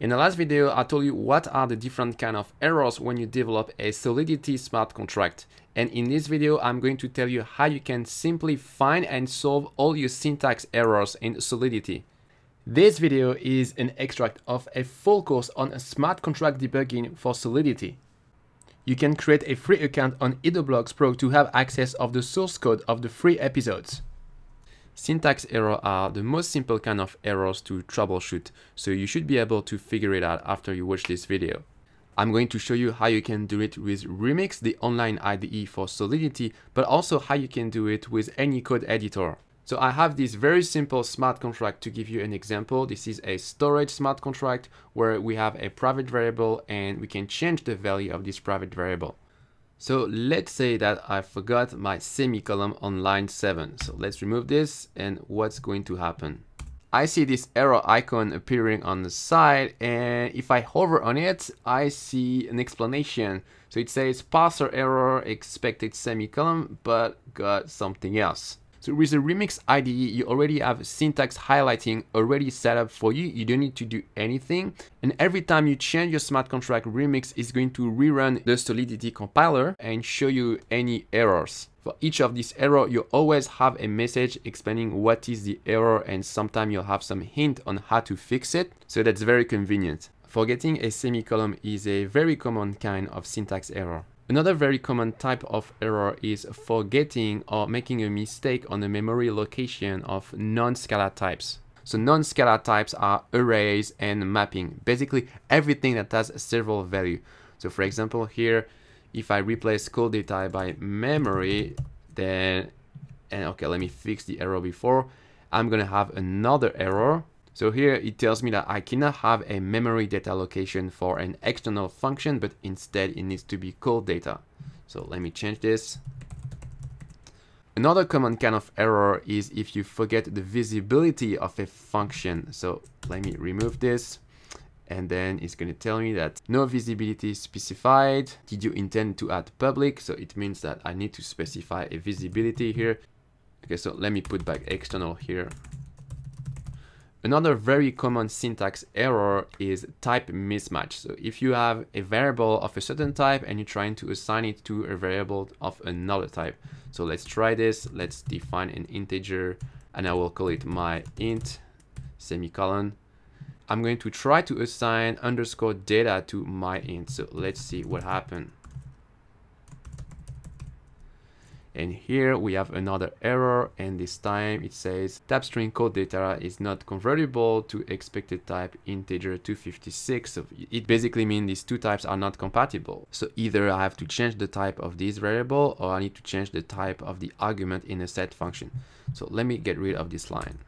In the last video, I told you what are the different kind of errors when you develop a Solidity smart contract. And in this video, I'm going to tell you how you can simply find and solve all your syntax errors in Solidity. This video is an extract of a full course on smart contract debugging for Solidity. You can create a free account on EatTheBlocks Pro to have access of the source code of the free episodes. Syntax errors are the most simple kind of errors to troubleshoot, so you should be able to figure it out after you watch this video. I'm going to show you how you can do it with Remix, the online IDE for Solidity, but also how you can do it with any code editor. So I have this very simple smart contract to give you an example. This is a storage smart contract where we have a private variable and we can change the value of this private variable. So let's say that I forgot my semicolon on line 7. So let's remove this, and what's going to happen? I see this error icon appearing on the side, and if I hover on it, I see an explanation. So it says parser error, expected semicolon, but got something else. So with the Remix IDE, you already have syntax highlighting already set up for you. You don't need to do anything. And every time you change your smart contract, Remix is going to rerun the Solidity compiler and show you any errors. For each of these errors, you always have a message explaining what is the error, and sometimes you'll have some hint on how to fix it. So that's very convenient. Forgetting a semicolon is a very common kind of syntax error. Another very common type of error is forgetting or making a mistake on the memory location of non-scalar types. So non-scalar types are arrays and mapping, basically everything that has several values. So for example here, if I replace call data by memory, then, and okay, let me fix the error before, I'm gonna have another error. So here it tells me that I cannot have a memory data location for an external function, but instead it needs to be call data. So let me change this. Another common kind of error is if you forget the visibility of a function. So let me remove this, and then it's going to tell me that no visibility specified. Did you intend to add public? So it means that I need to specify a visibility here. Okay, so let me put back external here. Another very common syntax error is type mismatch. So if you have a variable of a certain type and you're trying to assign it to a variable of another type. So let's try this. Let's define an integer, and I will call it my int semicolon. I'm going to try to assign underscore data to my int. So let's see what happened. And here we have another error, and this time it says type string code data is not convertible to expected type integer 256. So it basically means these two types are not compatible. So either I have to change the type of this variable, or I need to change the type of the argument in a set function. So let me get rid of this line.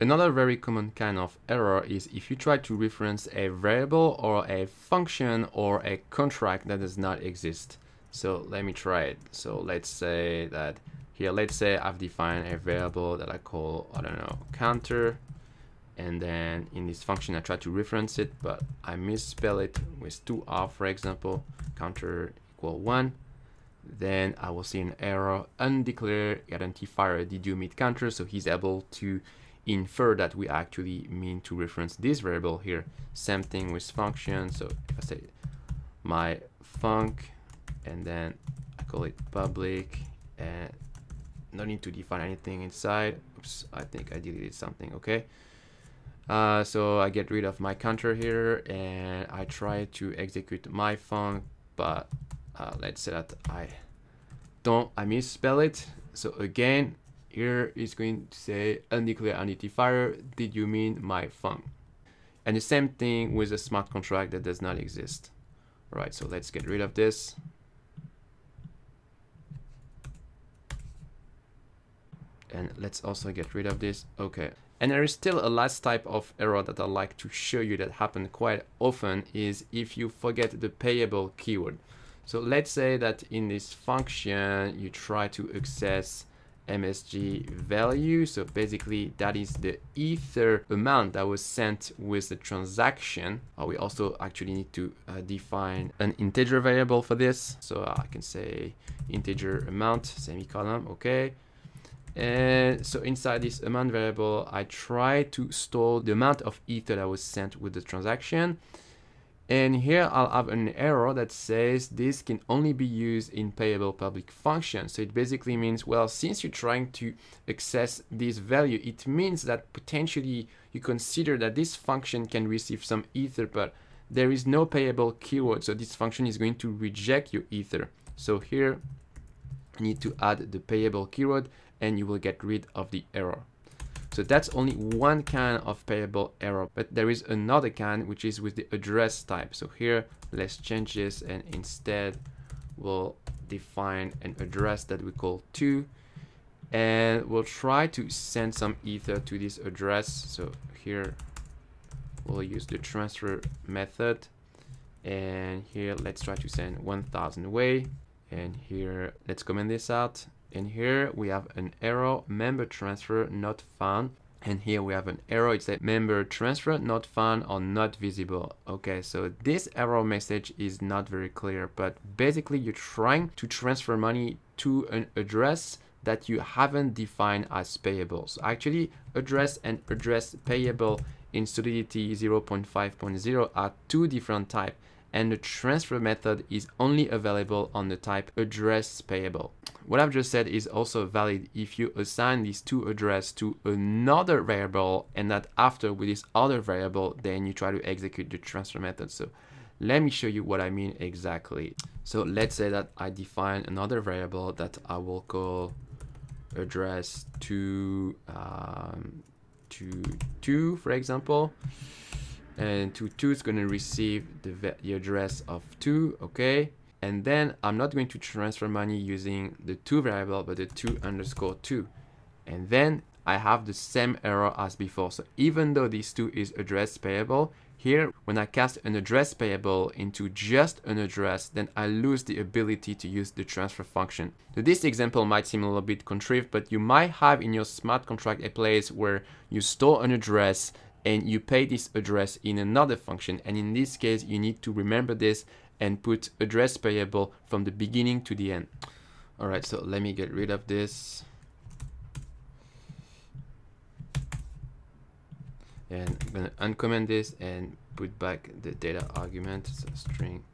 Another very common kind of error is if you try to reference a variable or a function or a contract that does not exist. So let me try it. So let's say that here, let's say I've defined a variable that I call, I don't know, counter. And then in this function, I try to reference it, but I misspell it with 2R, for example, counter equal 1. Then I will see an error, undeclared identifier, did you meet counter? So he's able to infer that we actually mean to reference this variable here. Same thing with function. So if I say my func, and then I call it public, and no need to define anything inside. Oops, I think I deleted something, okay. So I get rid of my counter here, and I try to execute my func, but let's say that I misspell it. So again, here is going to say undeclared identifier, did you mean my func? And the same thing with a smart contract that does not exist. All right, so let's get rid of this. And let's also get rid of this. Okay. And there is still a last type of error that I like to show you that happens quite often is if you forget the payable keyword. So let's say that in this function, you try to access MSG value. So basically that is the ether amount that was sent with the transaction. We also actually need to define an integer variable for this. So I can say integer amount, semicolon, okay. And so inside this amount variable, I try to store the amount of ether that was sent with the transaction. And here I'll have an error that says this can only be used in payable public function. So it basically means, well, since you're trying to access this value, it means that potentially you consider that this function can receive some ether, but there is no payable keyword. So this function is going to reject your ether. So here you need to add the payable keyword and you will get rid of the error. So that's only one kind of payable error, but there is another kind which is with the address type. So here, let's change this and instead we'll define an address that we call 2, and we'll try to send some ether to this address. So here we'll use the transfer method, and here let's try to send 1000 away, and here let's comment this out. And here we have an error, member transfer not found. And here we have an error, it said member transfer not found or not visible. Okay, so this error message is not very clear, but basically you're trying to transfer money to an address that you haven't defined as payable. So actually, address and address payable in Solidity 0.5.0 are two different types, and the transfer method is only available on the type address payable. What I've just said is also valid if you assign these two addresses to another variable and that after with this other variable, then you try to execute the transfer method. So let me show you what I mean exactly. So let's say that I define another variable that I will call address to 2, for example. And to 2 is going to receive the address of 2, okay? And then I'm not going to transfer money using the 2 variable, but the 2_2. And then I have the same error as before. So even though this 2 is address payable, here when I cast an address payable into just an address, then I lose the ability to use the transfer function. So this example might seem a little bit contrived, but you might have in your smart contract a place where you store an address and you pay this address in another function. And in this case, you need to remember this and put address payable from the beginning to the end. All right, so let me get rid of this. And I'm gonna uncomment this and put back the data argument. So string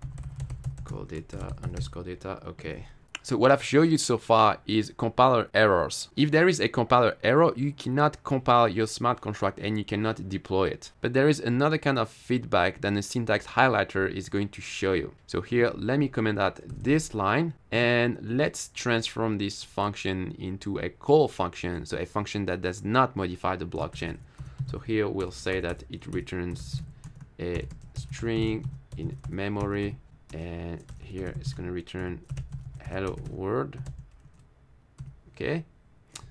call data underscore data, okay. So what I've shown you so far is compiler errors. If there is a compiler error, you cannot compile your smart contract and you cannot deploy it. But there is another kind of feedback that the syntax highlighter is going to show you. So here, let me comment out this line and let's transform this function into a call function. So a function that does not modify the blockchain. So here we'll say that it returns a string in memory, and here it's going to return hello world. Okay,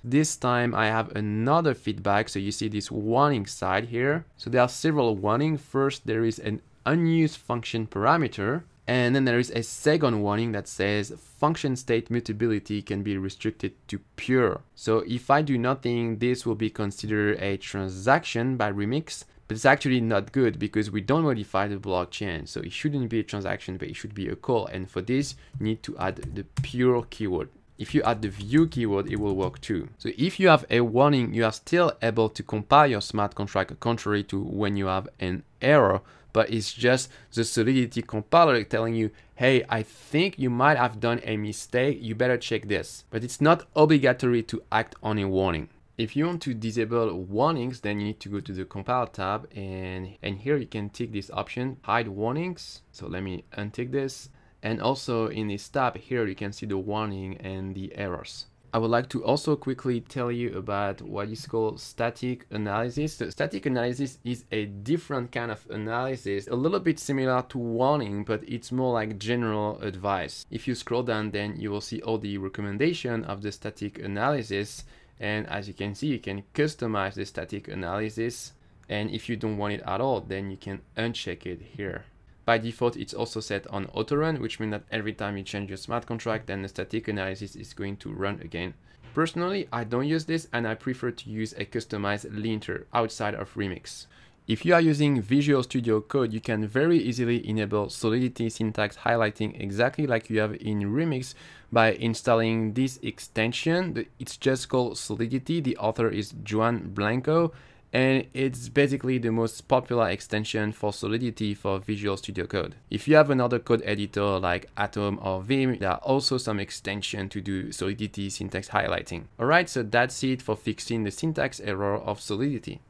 this time I have another feedback. So you see this warning side here. So there are several warnings. First, there is an unused function parameter, and then there is a second warning that says function state mutability can be restricted to pure. So if I do nothing, this will be considered a transaction by Remix, but it's actually not good because we don't modify the blockchain. So it shouldn't be a transaction, but it should be a call. And for this, you need to add the pure keyword. If you add the view keyword, it will work too. So if you have a warning, you are still able to compile your smart contract contrary to when you have an error, but it's just the Solidity compiler telling you, hey, I think you might have done a mistake. You better check this, but it's not obligatory to act on a warning. If you want to disable warnings, then you need to go to the compile tab, and here you can tick this option, hide warnings. So let me untick this. And also in this tab here, you can see the warning and the errors. I would like to also quickly tell you about what is called static analysis. So static analysis is a different kind of analysis, a little bit similar to warning, but it's more like general advice. If you scroll down, then you will see all the recommendations of the static analysis. And as you can see, you can customize the static analysis. And if you don't want it at all, then you can uncheck it here. By default, it's also set on autorun, which means that every time you change your smart contract, then the static analysis is going to run again. Personally, I don't use this and I prefer to use a customized linter outside of Remix. If you are using Visual Studio Code, you can very easily enable Solidity syntax highlighting exactly like you have in Remix by installing this extension. It's just called Solidity. The author is Juan Blanco, and it's basically the most popular extension for Solidity for Visual Studio Code. If you have another code editor like Atom or Vim, there are also some extensions to do Solidity syntax highlighting. Alright, so that's it for fixing the syntax error of Solidity.